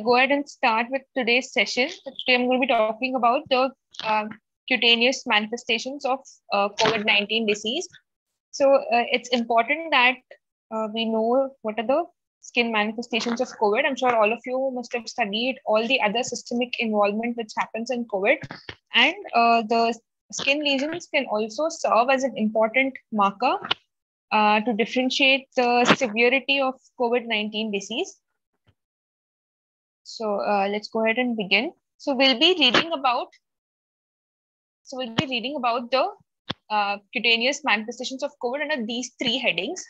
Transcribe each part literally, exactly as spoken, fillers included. Go ahead and start with today's session. Today I'm going to be talking about the uh, cutaneous manifestations of uh, COVID nineteen disease. So uh, it's important that uh, we know what are the skin manifestations of COVID. I'm sure all of you must have studied all the other systemic involvement which happens in COVID. And uh, the skin lesions can also serve as an important marker uh, to differentiate the severity of COVID nineteen disease. So uh, let's go ahead and begin. So we'll be reading about, so we'll be reading about the uh, cutaneous manifestations of COVID under these three headings: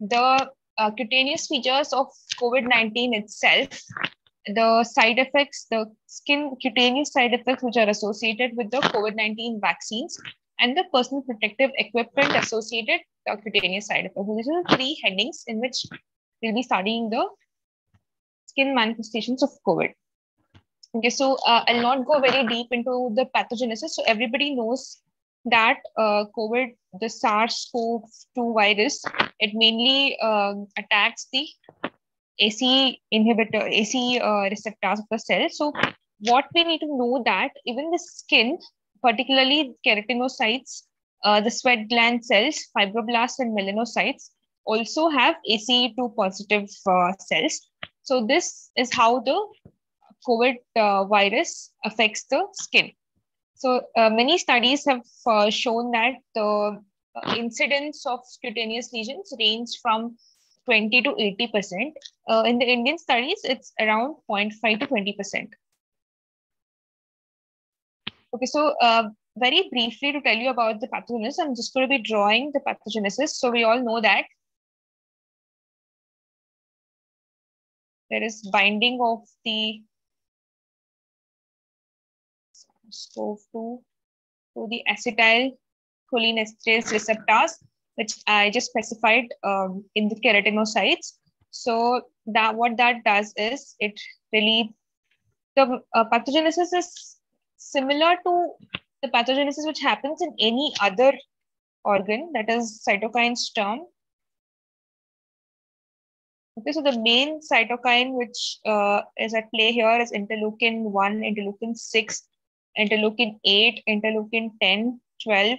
the uh, cutaneous features of COVID nineteen itself, the side effects, the skin cutaneous side effects which are associated with the COVID nineteen vaccines, and the personal protective equipment associated uh, cutaneous side effects. So these are the three headings in which we'll be studying the skin manifestations of COVID. Okay, so uh, I'll not go very deep into the pathogenesis. So everybody knows that uh, COVID, the SARS CoV two virus, it mainly uh, attacks the A C E inhibitor, A C E uh, receptors of the cell. So what we need to know that even the skin, particularly keratinocytes, uh, the sweat gland cells, fibroblasts, and melanocytes also have A C E two positive uh, cells. So this is how the COVID uh, virus affects the skin. So uh, many studies have uh, shown that the incidence of cutaneous lesions range from twenty to eighty percent. Uh, in the Indian studies, it's around zero point five to twenty percent. Okay, so uh, very briefly to tell you about the pathogenesis, I'm just going to be drawing the pathogenesis. So we all know that there is binding of the SARS CoV two to the acetylcholinesterase receptors, which I just specified um, in the keratinocytes. So that what that does is it really, the uh, pathogenesis is similar to the pathogenesis which happens in any other organ, that is cytokine storm. Okay, so the main cytokine which uh, is at play here is interleukin one, interleukin six, interleukin eight, interleukin ten, twelve,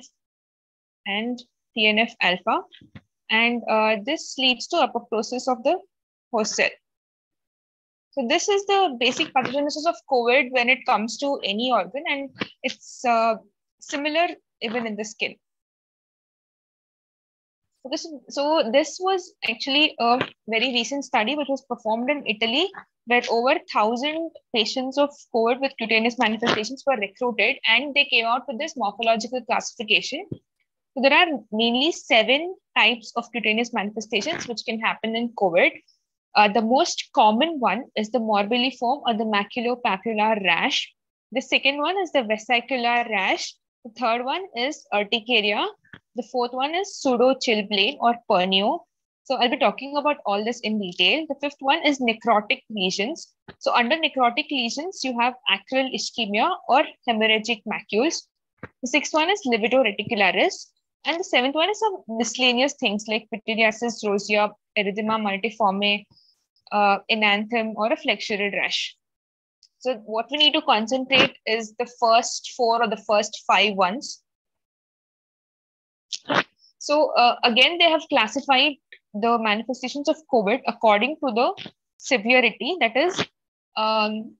and T N F alpha. And uh, this leads to apoptosis of the host cell. So this is the basic pathogenesis of COVID when it comes to any organ, and it's uh, similar even in the skin. So this, so this was actually a very recent study which was performed in Italy, where over one thousand patients of COVID with cutaneous manifestations were recruited, and they came out with this morphological classification. So there are mainly seven types of cutaneous manifestations which can happen in COVID. Uh, the most common one is the morbilliform or the maculopapular rash. The second one is the vesicular rash. The third one is urticaria. The fourth one is pseudo-chilblain or pernio. So I'll be talking about all this in detail. The fifth one is necrotic lesions. So under necrotic lesions, you have acral ischemia or hemorrhagic macules. The sixth one is livido reticularis. And the seventh one is some miscellaneous things like pityriasis rosea, erythema multiforme, uh, enanthem, or a flexural rash. So what we need to concentrate is the first four or the first five ones. So uh, again, they have classified the manifestations of COVID according to the severity, that is, um,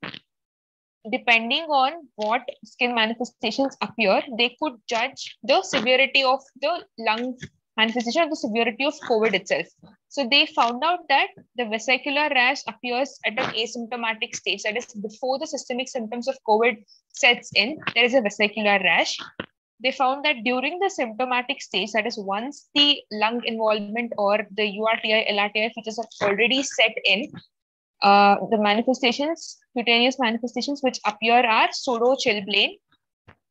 depending on what skin manifestations appear, they could judge the severity of the lung manifestation or the severity of COVID itself. So they found out that the vesicular rash appears at an asymptomatic stage, that is, before the systemic symptoms of COVID sets in, there is a vesicular rash. They found that during the symptomatic stage, that is, once the lung involvement or the U R T I, L R T I features have already set in, uh, the manifestations, cutaneous manifestations which appear are pseudo-chilblain.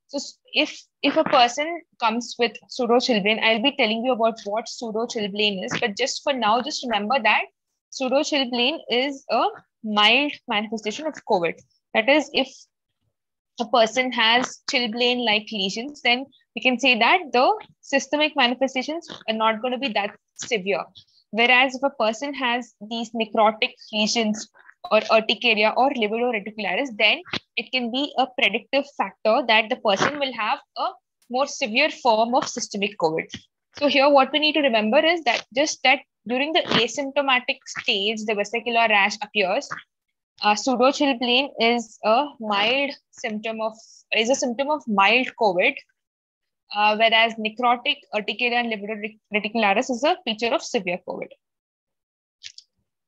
So if, if a person comes with pseudo-chilblain, I'll be telling you about what pseudo-chilblain is, but just for now, just remember that pseudo-chilblain is a mild manifestation of COVID. That is, if a person has chilblain-like lesions, then we can say that the systemic manifestations are not going to be that severe. Whereas if a person has these necrotic lesions or urticaria or libido reticularis, then it can be a predictive factor that the person will have a more severe form of systemic COVID. So here what we need to remember is that just that during the asymptomatic stage, the vesicular rash appears. Uh, pseudo chilblain is a mild symptom of is a symptom of mild COVID, uh, whereas necrotic urticaria and libido reticularis is a feature of severe COVID.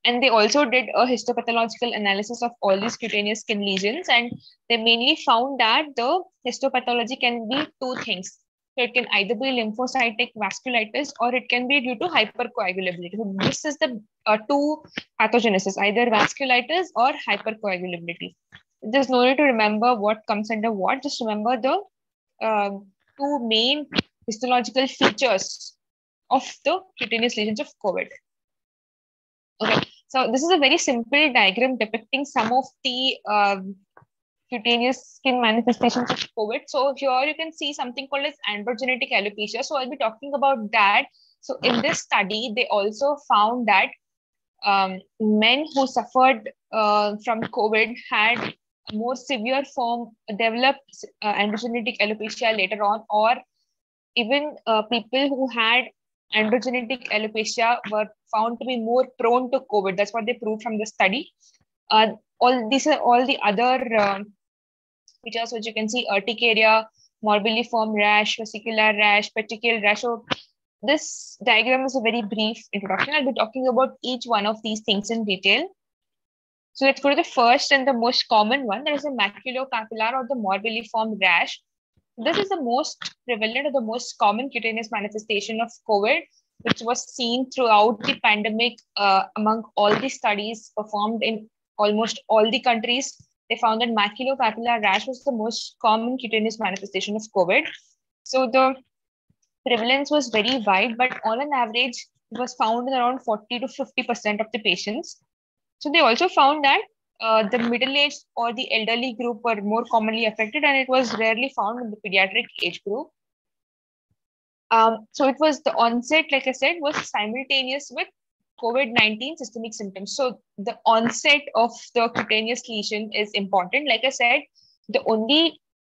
And they also did a histopathological analysis of all these cutaneous skin lesions, and they mainly found that the histopathology can be two things. So it can either be lymphocytic vasculitis or it can be due to hypercoagulability. So this is the uh, two pathogenesis, either vasculitis or hypercoagulability. There's no need to remember what comes under what, just remember the uh, two main histological features of the cutaneous lesions of COVID. Okay, so this is a very simple diagram depicting some of the um, cutaneous skin manifestations of COVID. So here you can see something called as androgenetic alopecia. So I'll be talking about that. So in this study, they also found that um, men who suffered uh, from COVID had a more severe form, developed uh, androgenetic alopecia later on, or even uh, people who had androgenetic alopecia were found to be more prone to COVID. That's what they proved from the study. Uh, all these are all the other uh, features which you can see: urticaria, morbilliform rash, vesicular rash, petechial rash. So this diagram is a very brief introduction. I'll be talking about each one of these things in detail. So let's go to the first and the most common one. That is the maculopapillar or the morbilliform rash. This is the most prevalent or the most common cutaneous manifestation of COVID, which was seen throughout the pandemic uh, among all the studies performed in almost all the countries. They found that maculopapillar rash was the most common cutaneous manifestation of COVID. So the prevalence was very wide, but on an average, it was found in around forty to fifty percent of the patients. So they also found that Uh, the middle-aged or the elderly group were more commonly affected, and it was rarely found in the pediatric age group. Um, so it was the onset, like I said, was simultaneous with COVID nineteen systemic symptoms. So the onset of the cutaneous lesion is important. Like I said, the only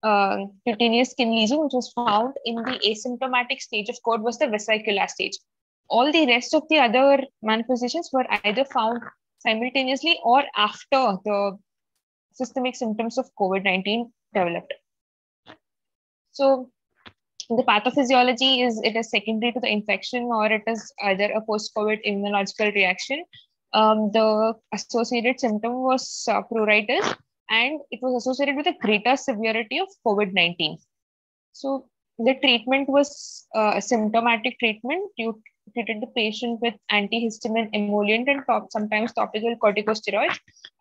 uh, cutaneous skin lesion which was found in the asymptomatic stage of COVID was the vesicular stage. All the rest of the other manifestations were either found simultaneously or after the systemic symptoms of COVID nineteen developed. So the pathophysiology is, it is secondary to the infection, or it is either a post-COVID immunological reaction. Um, the associated symptom was uh, pruritus, and it was associated with a greater severity of COVID nineteen. So the treatment was uh, a symptomatic treatment. You treated the patient with antihistamine emollient and top, sometimes topical corticosteroids,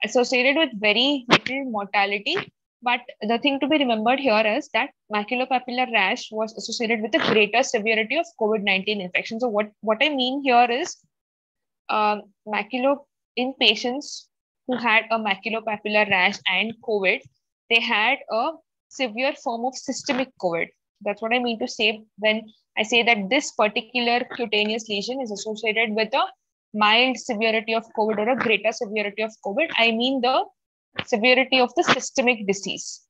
associated with very little mortality. But the thing to be remembered here is that maculopapillar rash was associated with a greater severity of COVID nineteen infection. So what, what I mean here is um, maculo in patients who had a maculopapillar rash and COVID, they had a severe form of systemic COVID. That's what I mean to say when I say that this particular cutaneous lesion is associated with a mild severity of COVID or a greater severity of COVID. I mean the severity of the systemic disease.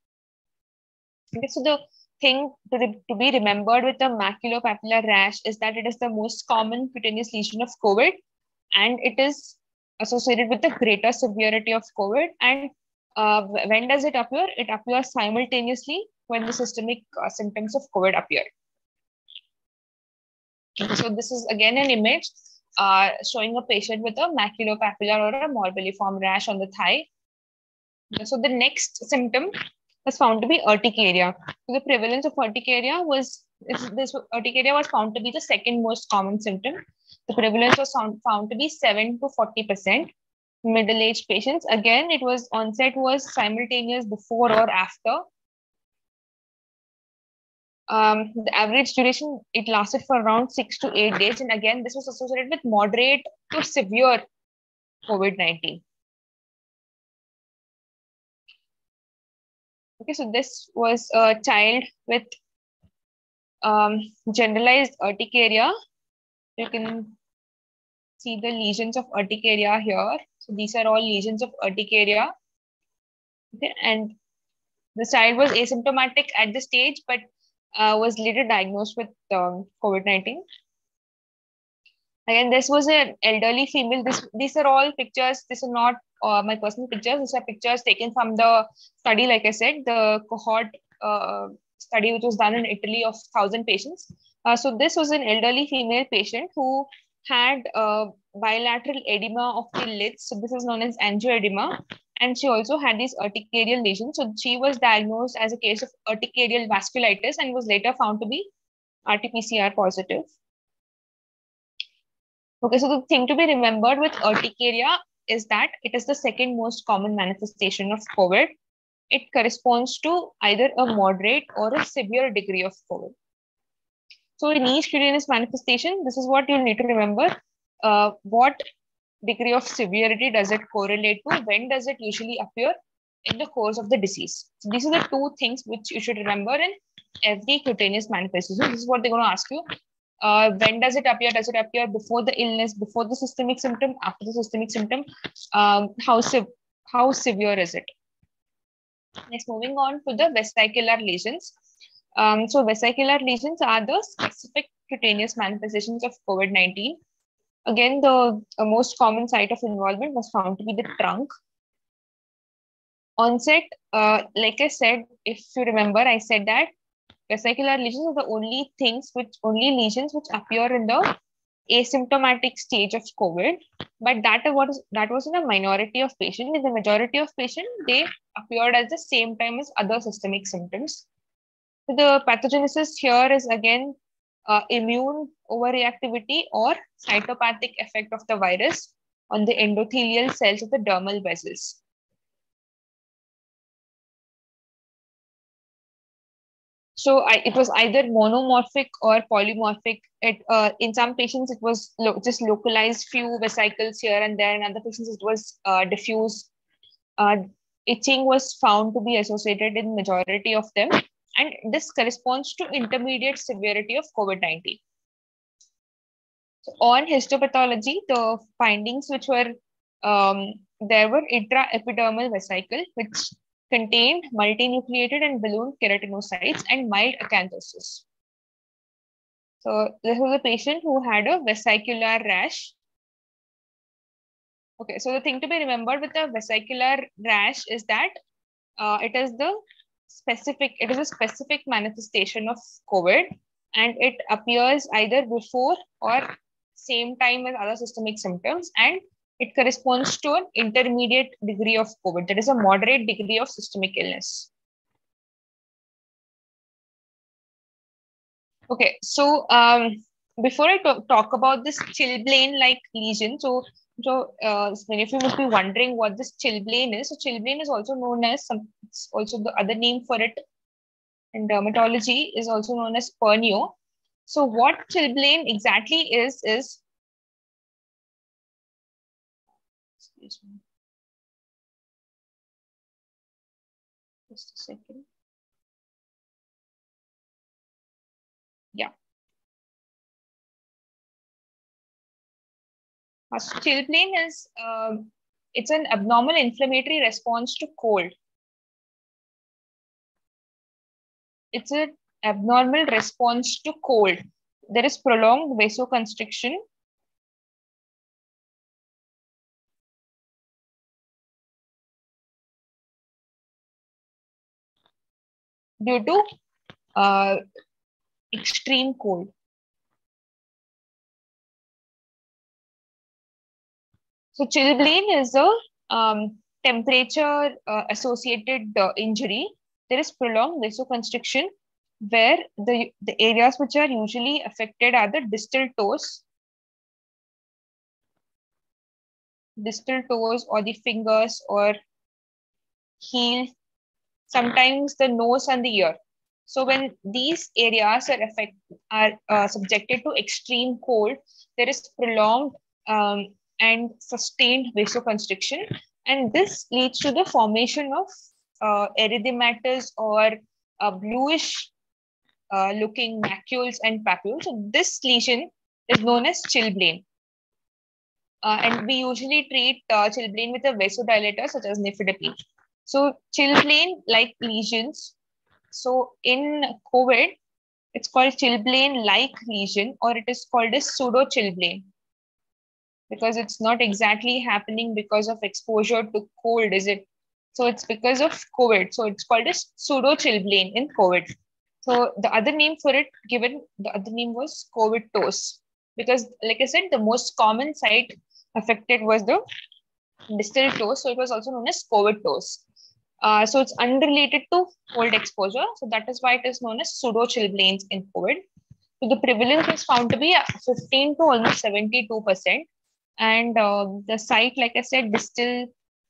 Okay, so the thing to, re to be remembered with the maculopapillar rash is that it is the most common cutaneous lesion of COVID, and it is associated with the greater severity of COVID. And uh, when does it appear? It appears simultaneously when the systemic uh, symptoms of COVID appear. So this is again an image uh, showing a patient with a maculopapillar or a morbilliform rash on the thigh. So the next symptom was found to be urticaria. So the prevalence of urticaria was, this urticaria was found to be the second most common symptom. The prevalence was found to be seven to forty percent. Middle-aged patients, again, it was onset was simultaneous before or after. Um, the average duration, it lasted for around six to eight days. And again, this was associated with moderate to severe COVID nineteen. Okay, so this was a child with um, generalized urticaria. You can see the lesions of urticaria here. So these are all lesions of urticaria. Okay, and this child was asymptomatic at this stage, but uh, was later diagnosed with um, COVID nineteen. Again, this was an elderly female. This, these are all pictures. These are not uh, my personal pictures. These are pictures taken from the study, like I said, the cohort uh, study, which was done in Italy of one thousand patients. Uh, so this was an elderly female patient who had uh, bilateral edema of the lids. So this is known as angioedema. And she also had these urticarial lesions. So she was diagnosed as a case of urticarial vasculitis and was later found to be R T P C R positive. Okay, so the thing to be remembered with urticaria is that it is the second most common manifestation of COVID. It corresponds to either a moderate or a severe degree of COVID. So in each cutaneous manifestation, this is what you'll need to remember. Uh, what degree of severity does it correlate to? When does it usually appear in the course of the disease? So these are the two things which you should remember in every cutaneous manifestation. So this is what they're going to ask you. Uh, when does it appear? Does it appear before the illness, before the systemic symptom, after the systemic symptom? Um, how, se how severe is it? Next, moving on to the vesicular lesions. Um, so vesicular lesions are the specific cutaneous manifestations of COVID nineteen. Again, the uh, most common site of involvement was found to be the trunk. Onset, uh, like I said, if you remember, I said that vesicular lesions are the only things which only lesions which appear in the asymptomatic stage of COVID, but that was that was in a minority of patients. In the majority of patients, they appeared at the same time as other systemic symptoms. So the pathogenesis here is again uh, immune overreactivity or cytopathic effect of the virus on the endothelial cells of the dermal vessels. So I, it was either monomorphic or polymorphic. It, uh, in some patients, it was lo just localized few vesicles here and there. In other patients, it was uh, diffuse. Uh, itching was found to be associated in majority of them. And this corresponds to intermediate severity of COVID nineteen. So on histopathology, the findings which were, um, there were intraepidermal vesicle, which contained multinucleated and balloon keratinocytes and mild acanthosis. So this was a patient who had a vesicular rash. Okay, so the thing to be remembered with the vesicular rash is that uh, it is the specific, it is a specific manifestation of COVID, and it appears either before or same time as other systemic symptoms, and it corresponds to an intermediate degree of COVID, that is a moderate degree of systemic illness. Okay, so um, before I talk about this chilblain-like lesion, so, so uh, many of you must be wondering what this chilblain is. So chilblain is also known as, some, it's also the other name for it in dermatology is also known as pernio. So what chilblain exactly is, is just a second. Yeah. Chilblain is um, it's an abnormal inflammatory response to cold. It's an abnormal response to cold. There is prolonged vasoconstriction. Due to uh, extreme cold. So chilblain is a um, temperature uh, associated uh, injury. There is prolonged vasoconstriction where the, the areas which are usually affected are the distal toes, distal toes or the fingers or heel. Sometimes the nose and the ear. So when these areas are affect, are uh, subjected to extreme cold, there is prolonged um, and sustained vasoconstriction, and this leads to the formation of uh, erythematous or uh, bluish uh, looking macules and papules. So this lesion is known as chilblain. Uh, and we usually treat uh, chilblain with a vasodilator such as nifedipine. So chilblain-like lesions. So in COVID, it's called chilblain-like lesion, or it is called a pseudo-chilblain, because it's not exactly happening because of exposure to cold, is it? So it's because of COVID. So it's called a pseudo-chilblain in COVID. So the other name for it given, the other name was COVID toes, because like I said, the most common site affected was the distal toes. So it was also known as COVID toes. Uh, so it's unrelated to cold exposure. So that is why it is known as pseudo-chilblains in COVID. So the prevalence is found to be fifteen to almost seventy-two percent. And uh, the site, like I said, distal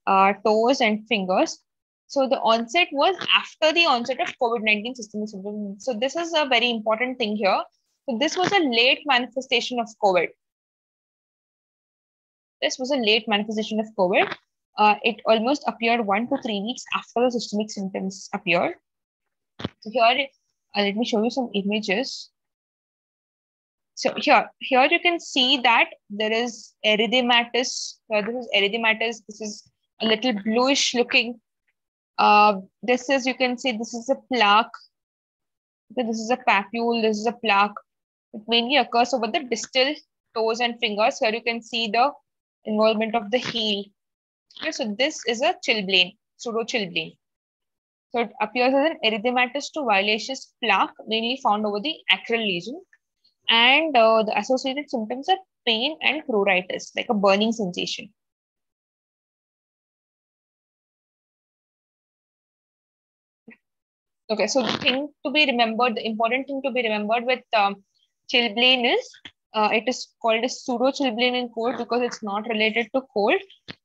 uh, toes and fingers. So the onset was after the onset of COVID nineteen systemic symptoms. So this is a very important thing here. So this was a late manifestation of COVID. This was a late manifestation of COVID. Uh, it almost appeared one to three weeks after the systemic symptoms appeared. So here, uh, let me show you some images. So here, here you can see that there is erythematous. Here this is erythematous. This is a little bluish looking. Uh, this is, you can see this is a plaque. This is a papule, this is a plaque. It mainly occurs over the distal toes and fingers. Here you can see the involvement of the heel. Okay, so this is a chilblain, pseudo-chilblain. So it appears as an erythematous to violaceous plaque, mainly found over the acral lesion. And uh, the associated symptoms are pain and pruritus, like a burning sensation. Okay, so the thing to be remembered, the important thing to be remembered with um, chilblain is, uh, it is called a pseudo-chilblain in cold because it's not related to cold,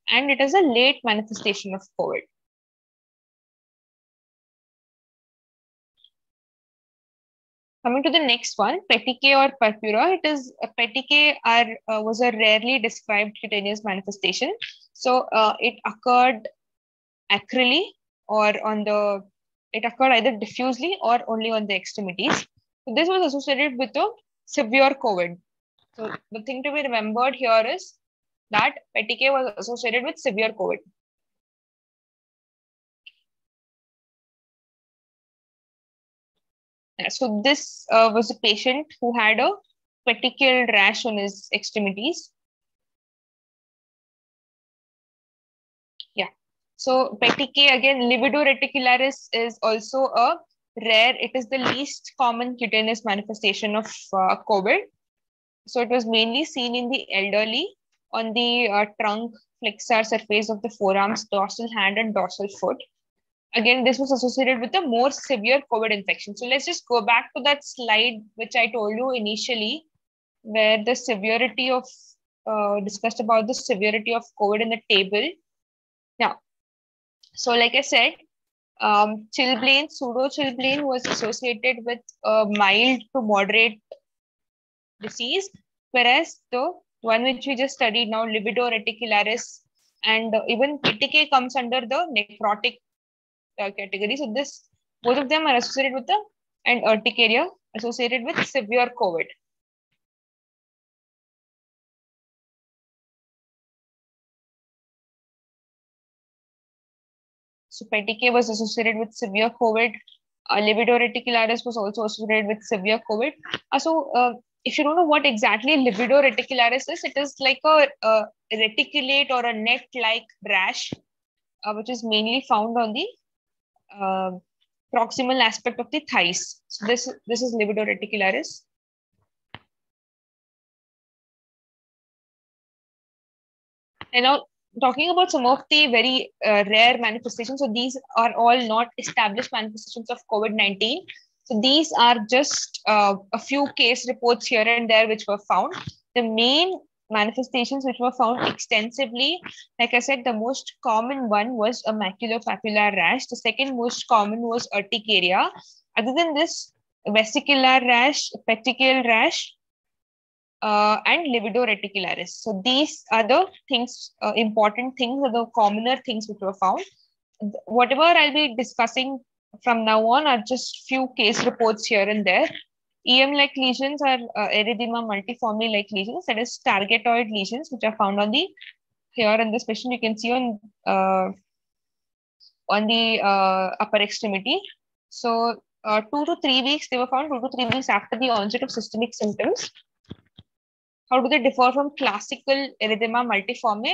and it is a late manifestation of COVID. Coming to the next one, petechiae or purpura. It is uh, petechiae are uh, was a rarely described cutaneous manifestation. So uh, it occurred acrally or on the. It occurred either diffusely or only on the extremities. So this was associated with a severe COVID. So the thing to be remembered here is that petechiae was associated with severe COVID. So this uh, was a patient who had a petechial rash on his extremities. So petechiae, again, livido reticularis is also a rare, it is the least common cutaneous manifestation of uh, COVID. So it was mainly seen in the elderly on the uh, trunk flexor surface of the forearms, dorsal hand and dorsal foot. Again, this was associated with a more severe COVID infection. So let's just go back to that slide, which I told you initially, where the severity of, uh, discussed about the severity of COVID in the table. Now. So like I said, um, chilblain, pseudo-chilblain was associated with a mild to moderate disease, whereas the one which we just studied now, livido reticularis, and uh, even petechiae comes under the necrotic uh, category. So this, both of them are associated with the, and urticaria associated with severe COVID. So petechiae was associated with severe COVID. Uh, livido reticularis was also associated with severe COVID. Uh, so uh, if you don't know what exactly livido reticularis is, it is like a, a reticulate or a net-like rash, uh, which is mainly found on the uh, proximal aspect of the thighs. So this, this is livido reticularis. And now, talking about some of the very uh, rare manifestations, so these are all not established manifestations of COVID nineteen. So these are just uh, a few case reports here and there which were found. The main manifestations which were found extensively, like I said, the most common one was a maculopapular rash. The second most common was urticaria. Other than this, vesicular rash, petechial rash, Uh, and livido reticularis. So these are the things, uh, important things, or the commoner things which were found. Whatever I'll be discussing from now on are just few case reports here and there. E M-like lesions are uh, erythema multiforme-like lesions, that is targetoid lesions, which are found on the, here in this patient, you can see on, uh, on the uh, upper extremity. So uh, two to three weeks, they were found two to three weeks after the onset of systemic symptoms. How do they differ from classical erythema multiforme?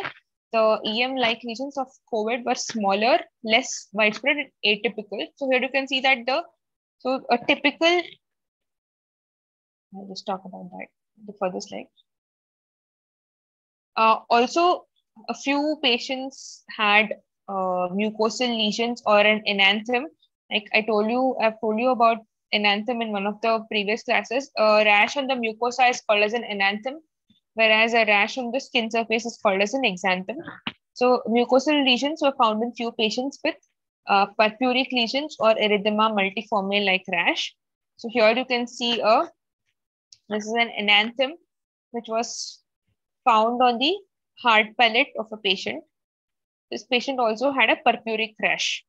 The E M-like lesions of COVID were smaller, less widespread, and atypical. So here you can see that the, so a typical, I'll just talk about that the further slide. Uh, also, a few patients had uh, mucosal lesions or an enanthem. Like I told you, I've told you about enanthem in one of the previous classes. A rash on the mucosa is called as an enanthem, whereas a rash on the skin surface is called as an exanthem. So mucosal lesions were found in few patients with uh, purpuric lesions or erythema multiforme-like rash. So here you can see a, this is an enanthem which was found on the hard palate of a patient. This patient also had a purpuric rash.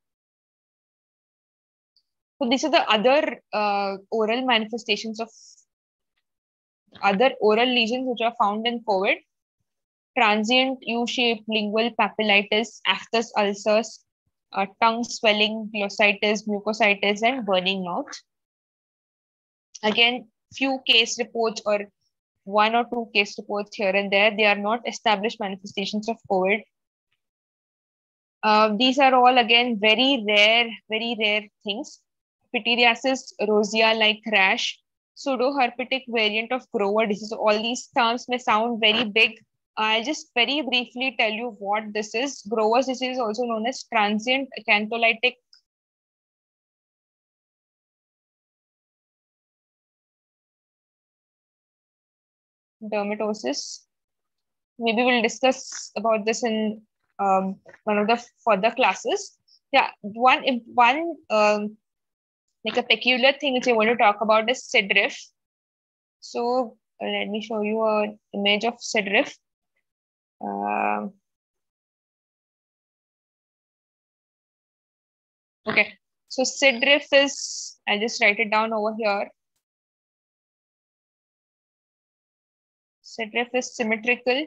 So these are the other uh, oral manifestations of other oral lesions which are found in COVID. Transient U-shaped lingual papillitis, aphthous ulcers, uh, tongue swelling, glossitis, mucositis, and burning mouth. Again, few case reports or one or two case reports here and there. They are not established manifestations of COVID. Uh, these are all, again, very rare, very rare things. Pityriasis rosea-like rash, pseudoherpetic variant of Grover disease. All these terms may sound very big. I'll just very briefly tell you what this is. Grover's disease is also known as transient acantholytic. dermatosis. Maybe we'll discuss about this in um, one of the further classes. Yeah, one, one um, like a peculiar thing which I want to talk about is SDRIFE. So let me show you an image of SDRIFE. Uh, okay, so SDRIFE is, I'll just write it down over here. SDRIFE is symmetrical,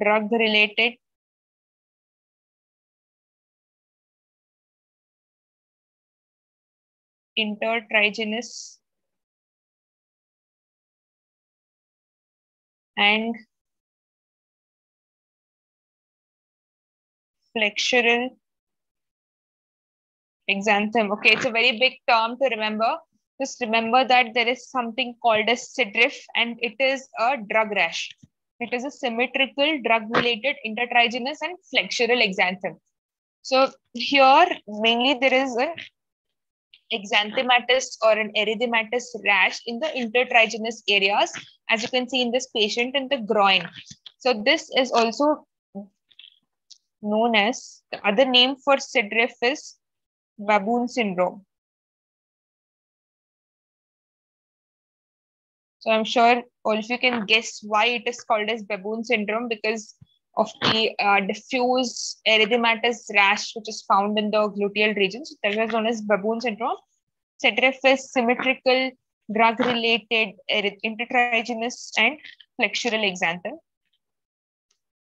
drug-related, intertriginous, and flexural exanthem. Okay, it's a very big term to remember. Just remember that there is something called as SDRIFE, and it is a drug rash. It is a symmetrical, drug-related, intertriginous, and flexural exanthem. So here, mainly there is an exanthematous or an erythematous rash in the intertriginous areas, as you can see in this patient in the groin. So this is also known as, the other name for SDRIFE is baboon syndrome. So I'm sure all of you can guess why it is called as baboon syndrome, because of the uh, diffuse erythematous rash which is found in the gluteal region. So that is known as baboon syndrome. SDRIFE is symmetrical, drug-related, intertriginous, and flexural exanthem.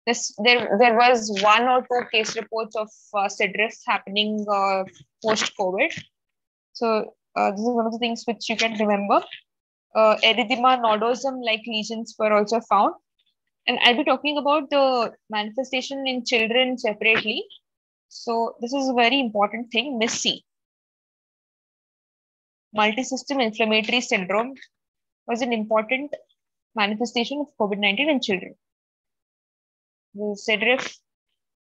This, there, there was one or two case reports of uh, SDRIFE happening uh, post-COVID. So uh, this is one of the things which you can remember. Uh, erythema nodosum-like lesions were also found. And I'll be talking about the manifestation in children separately. So this is a very important thing, M I S C. Multisystem inflammatory syndrome was an important manifestation of COVID nineteen in children. SDRIFE.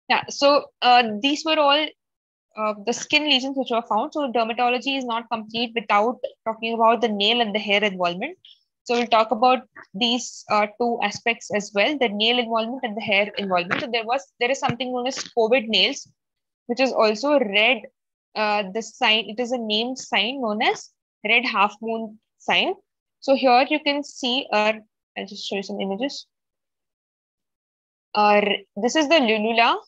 Yeah, so uh, these were all Uh, the skin lesions which were found. So dermatology is not complete without talking about the nail and the hair involvement. So we'll talk about these uh, two aspects as well, the nail involvement and the hair involvement. So there was, there is something known as COVID nails, which is also red, uh, the sign, it is a named sign known as red half moon sign. So here you can see, uh, I'll just show you some images. Uh, this is the lunula.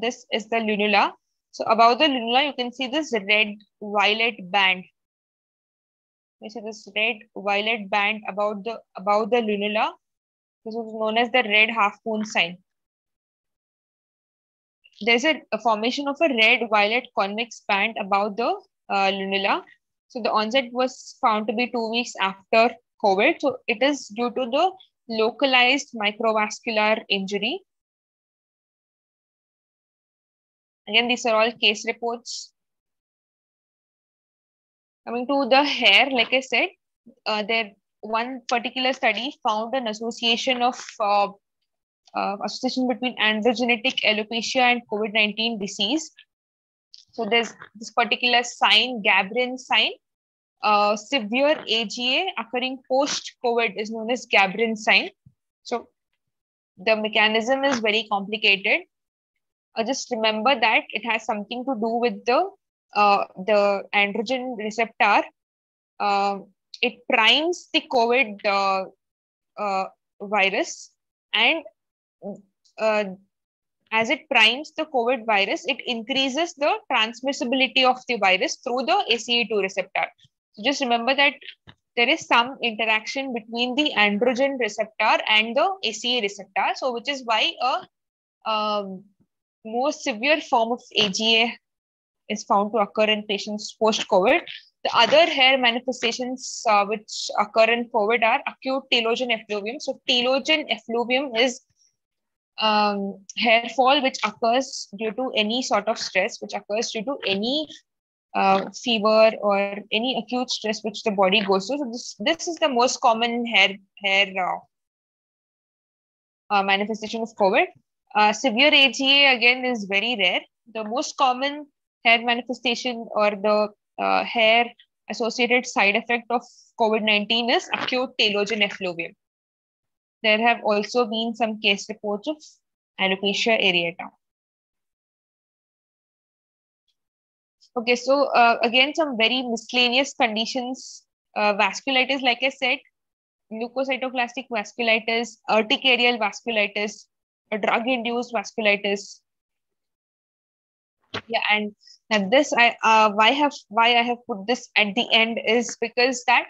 This is the lunula. So above the lunula, you can see this red violet band. You see this red violet band about the about the lunula. This is known as the red half moon sign. There's a, a formation of a red violet convex band about the uh, lunula. So the onset was found to be two weeks after COVID. So it is due to the localized microvascular injury. Again, these are all case reports. Coming to the hair, like I said, uh, there one particular study found an association of uh, uh, association between androgenetic alopecia and COVID nineteen disease. So there's this particular sign, Gabrin sign. Uh, severe A G A occurring post-COVID is known as Gabrin sign. So the mechanism is very complicated. Uh, just remember that it has something to do with the uh, the androgen receptor. Uh, it primes the COVID uh, uh, virus, and uh, as it primes the COVID virus, it increases the transmissibility of the virus through the A C E two receptor. So just remember that there is some interaction between the androgen receptor and the A C E receptor, so which is why a um, more severe form of A G A is found to occur in patients post-COVID. The other hair manifestations uh, which occur in COVID are acute telogen effluvium. So telogen effluvium is um, hair fall which occurs due to any sort of stress, which occurs due to any uh, fever or any acute stress which the body goes through. So this, this is the most common hair, hair uh, uh, manifestation of COVID. Uh, severe A G A again is very rare. The most common hair manifestation or the uh, hair associated side effect of COVID nineteen is acute telogen effluvium. There have also been some case reports of alopecia areata. Okay, so uh, again, some very miscellaneous conditions. Uh, vasculitis, like I said, leukocytoclastic vasculitis, urticarial vasculitis, a drug-induced vasculitis. Yeah, and now this I uh, why have why I have put this at the end is because that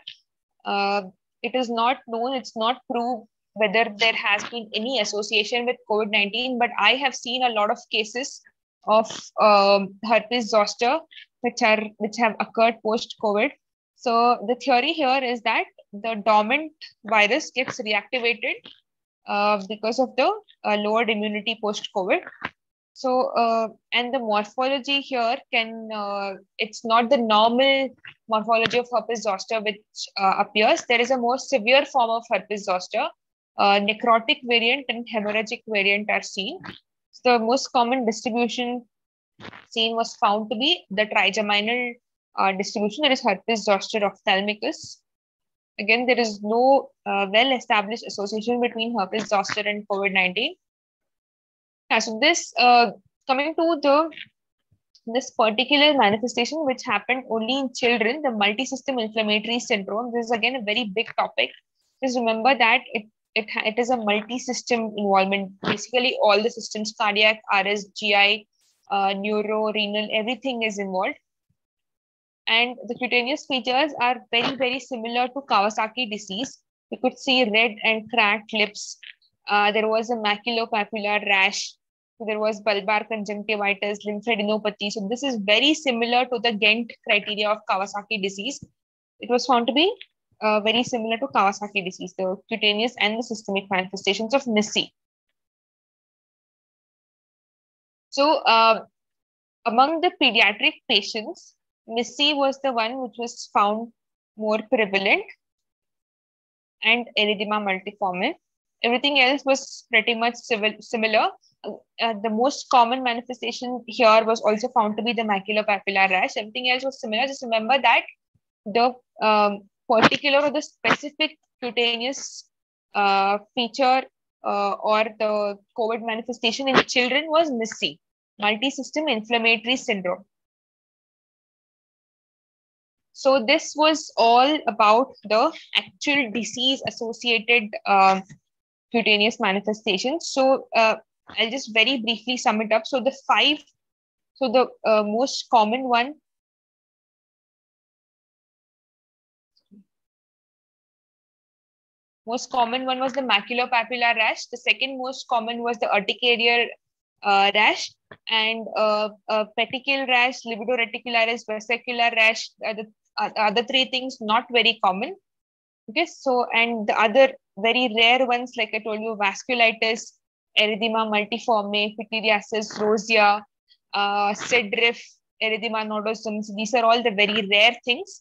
uh, it is not known, it's not proved whether there has been any association with COVID nineteen. But I have seen a lot of cases of um, herpes zoster which are which have occurred post-COVID. So the theory here is that the dormant virus gets reactivated Uh, because of the uh, lowered immunity post-COVID. So, uh, and the morphology here can, uh, it's not the normal morphology of herpes zoster which uh, appears. There is a more severe form of herpes zoster. Uh, necrotic variant and hemorrhagic variant are seen. So the most common distribution seen was found to be the trigeminal uh, distribution, that is herpes zoster ophthalmicus. Again, there is no uh, well-established association between herpes zoster and COVID nineteen. Yeah, so this, uh, coming to the this particular manifestation which happened only in children, the multisystem inflammatory syndrome. This is again a very big topic. Just remember that it, it, it is a multi-system involvement. Basically, all the systems, cardiac, R S, G I, uh, neuro, renal, everything is involved. And the cutaneous features are very, very similar to Kawasaki disease. You could see red and cracked lips. Uh, there was a maculopapular rash. There was bulbar conjunctivitis, lymphadenopathy. So this is very similar to the Ghent criteria of Kawasaki disease. It was found to be uh, very similar to Kawasaki disease, the cutaneous and the systemic manifestations of M I S C. So uh, among the pediatric patients, M I S-C was the one which was found more prevalent, and erythema multiforme. Everything else was pretty much similar. Uh, the most common manifestation here was also found to be the maculopapular rash. Everything else was similar. Just remember that the um, particular or the specific cutaneous uh, feature uh, or the COVID manifestation in children was M I S-C, multi-system inflammatory syndrome. So this was all about the actual disease-associated uh, cutaneous manifestations. So uh, I'll just very briefly sum it up. So the five So the uh, most common one, most common one was the maculopapular rash. The second most common was the urticarial uh, rash, and uh, uh, petechial rash, libido reticularis, vesicular rash. Uh, the uh, other three things not very common. Okay, so and the other very rare ones, like I told you, vasculitis, erythema multiforme, pityriasis, rosea, uh, SDRIFE, erythema nodosums. These are all the very rare things.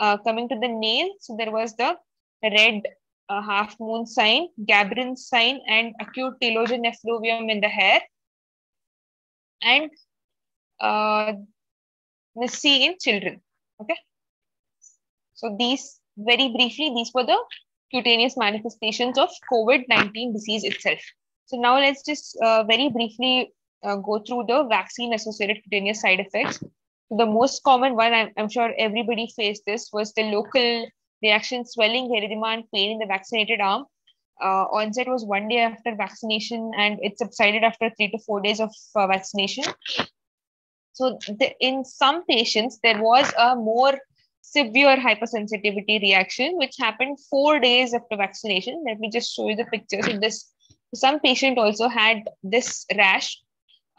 Uh, coming to the nail, so there was the red uh, half moon sign, Gabrin sign, and acute telogen effluvium in the hair. And uh, M I S-C in children. Okay. So these, very briefly, these were the cutaneous manifestations of COVID nineteen disease itself. So now let's just uh, very briefly uh, go through the vaccine-associated cutaneous side effects. The most common one, I'm, I'm sure everybody faced this, was the local reaction, swelling, erythema, and pain in the vaccinated arm. Uh, onset was one day after vaccination, and it subsided after three to four days of uh, vaccination. So the, in some patients, there was a more severe hypersensitivity reaction, which happened four days after vaccination. Let me just show you the picture. So this, some patient also had this rash,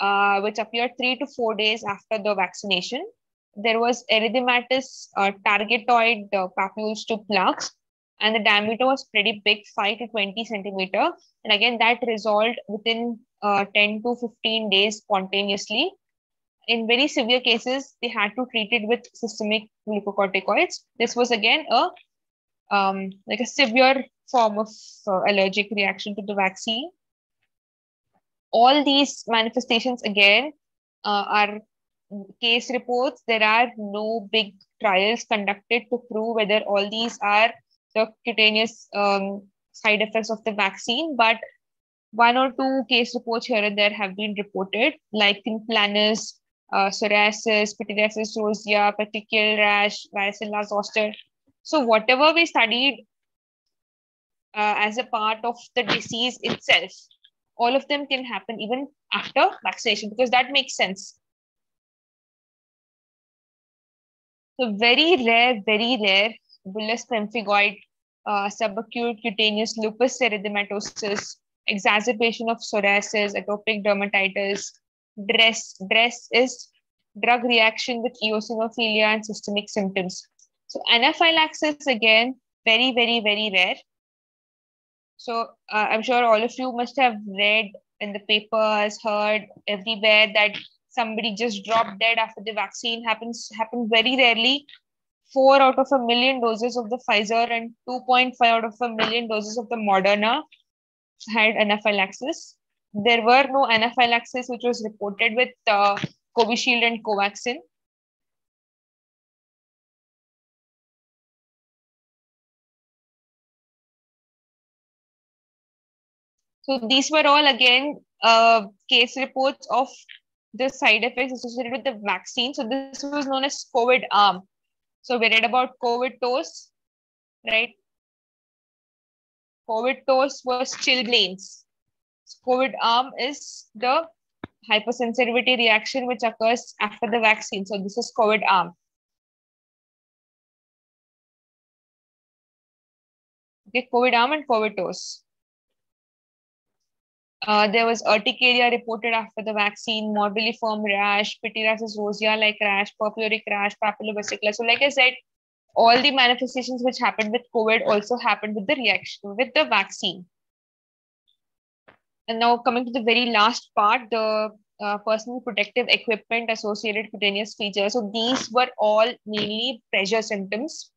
uh, which appeared three to four days after the vaccination. There was erythematous uh, targetoid uh, papules to plaques, and the diameter was pretty big, five to twenty centimeter. And again, that resolved within uh, ten to fifteen days spontaneously. In very severe cases, they had to treat it with systemic glucocorticoids. This was again a um, like a severe form of uh, allergic reaction to the vaccine. All these manifestations again uh, are case reports. There are no big trials conducted to prove whether all these are the cutaneous um, side effects of the vaccine, but one or two case reports here and there have been reported, like lichen planus, Uh, psoriasis, pityriasis, rosea, petechial rash, varicella zoster. So whatever we studied uh, as a part of the disease itself, all of them can happen even after vaccination, because that makes sense. So very rare, very rare, bullous pemphigoid, uh, subacute cutaneous lupus erythematosus, exacerbation of psoriasis, atopic dermatitis. DRESS. DRESS is drug reaction with eosinophilia and systemic symptoms. So anaphylaxis, again, very, very, very rare. So uh, I'm sure all of you must have read in the papers, heard everywhere that somebody just dropped dead after the vaccine. Happens happen very rarely. Four out of a million doses of the Pfizer and two point five out of a million doses of the Moderna had anaphylaxis. There were no anaphylaxis which was reported with uh, Covishield and Covaxin. So these were all again uh, case reports of the side effects associated with the vaccine. So this was known as COVID arm. So we read about COVID toes, right? COVID toes was chilblains. COVID arm is the hypersensitivity reaction which occurs after the vaccine. So this is COVID arm. Okay, COVID arm and COVID toes. Uh, there was urticaria reported after the vaccine, morbilliform rash, pityriasis rosea-like rash, purpuric rash, papillovesicular. So like I said, all the manifestations which happened with COVID also happened with the reaction, with the vaccine. And now coming to the very last part, the uh, personal protective equipment associated cutaneous features. So these were all mainly pressure symptoms,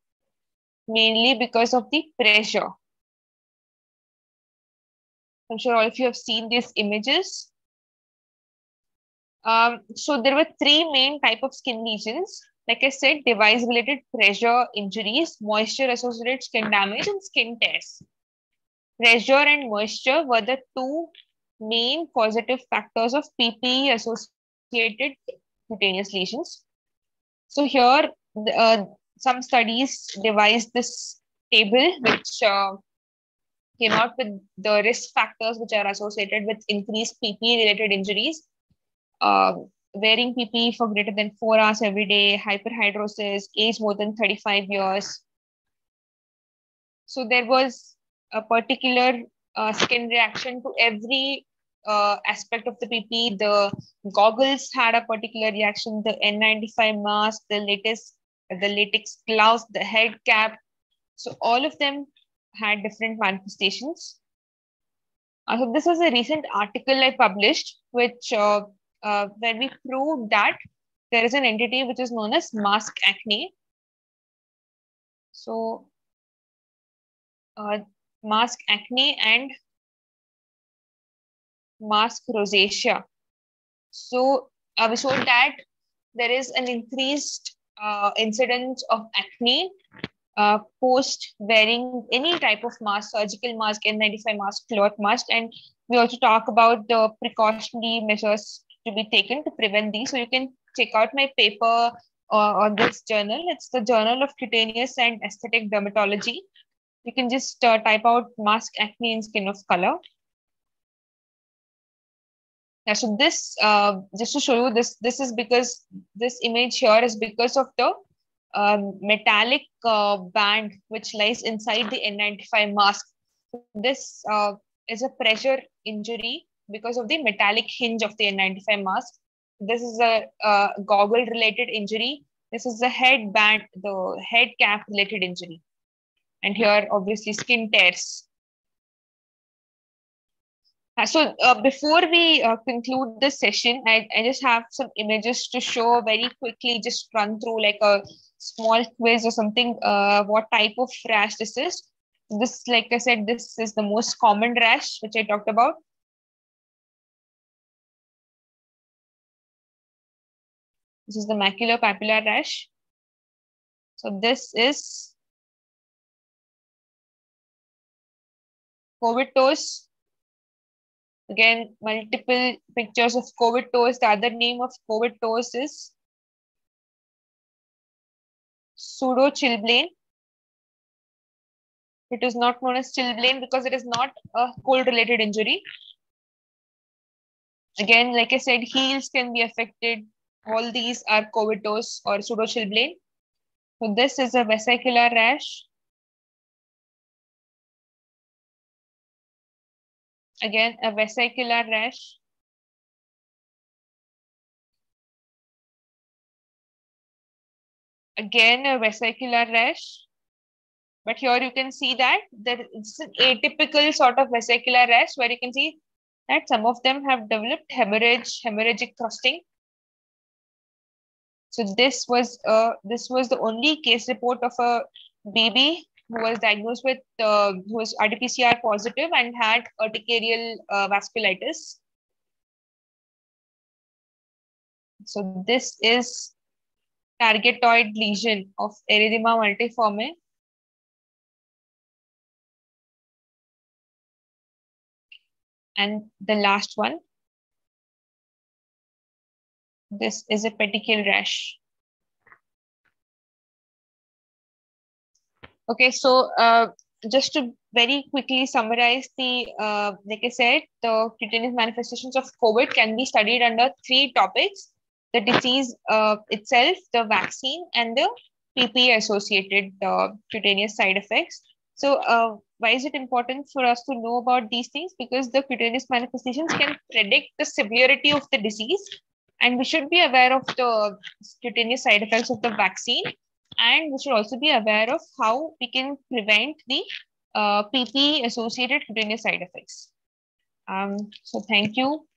mainly because of the pressure. I'm sure all of you have seen these images. Um, so there were three main types of skin lesions. Like I said, device-related pressure injuries, moisture-associated skin damage, and skin tears. Pressure and moisture were the two main causative factors of P P E-associated cutaneous lesions. So here, uh, some studies devised this table which uh, came out with the risk factors which are associated with increased P P E-related injuries. Uh, wearing P P E for greater than four hours every day, hyperhidrosis, age more than thirty-five years. So there was a particular uh, skin reaction to every uh, aspect of the P P E. The goggles had a particular reaction, the N ninety-five mask, the latest, the latex gloves, the head cap. So all of them had different manifestations. Uh, so this is a recent article I published, which uh, uh, where we proved that there is an entity which is known as mask acne. So uh, mask acne and mask rosacea. So uh, we showed that there is an increased uh, incidence of acne Uh, post wearing any type of mask, surgical mask, N ninety-five mask, cloth mask. And we also talk about the precautionary measures to be taken to prevent these. So you can check out my paper uh, on this journal. It's the Journal of Cutaneous and Aesthetic Dermatology. You can just uh, type out mask acne in skin of color. Yeah, so this, uh, just to show you this, this is because this image here is because of the Uh, metallic uh, band which lies inside the N ninety-five mask. This uh, is a pressure injury because of the metallic hinge of the N ninety-five mask. This is a uh, goggle related injury. This is the head band, the head cap related injury. And here obviously skin tears. So uh, before we uh, conclude this session, I, I just have some images to show very quickly, just run through like a small quiz or something, uh, what type of rash this is. This, like I said, this is the most common rash, which I talked about. This is the maculopapular rash. So this is COVID toes. Again, multiple pictures of COVID toes. The other name of COVID toes is pseudo chilblain. It is not known as chilblain because it is not a cold related injury. Again, like I said, heels can be affected. All these are COVID toes or pseudo chilblain. So this is a vesicular rash. Again, a vesicular rash. Again, a vesicular rash. But here you can see that there is an atypical sort of vesicular rash where you can see that some of them have developed hemorrhage, hemorrhagic crusting. So this was uh, this was the only case report of a baby who was diagnosed with, uh, who was R T P C R positive and had urticarial uh, vasculitis. So this is targetoid lesion of erythema multiforme. And the last one, this is a petechial rash. Okay, so uh, just to very quickly summarize the, uh, like I said, the cutaneous manifestations of COVID can be studied under three topics: the disease uh, itself, the vaccine, and the P P E associated uh, cutaneous side effects. So uh, why is it important for us to know about these things? Because the cutaneous manifestations can predict the severity of the disease, and we should be aware of the cutaneous side effects of the vaccine. And we should also be aware of how we can prevent the uh, P P E associated cutaneous side effects. Um, so thank you.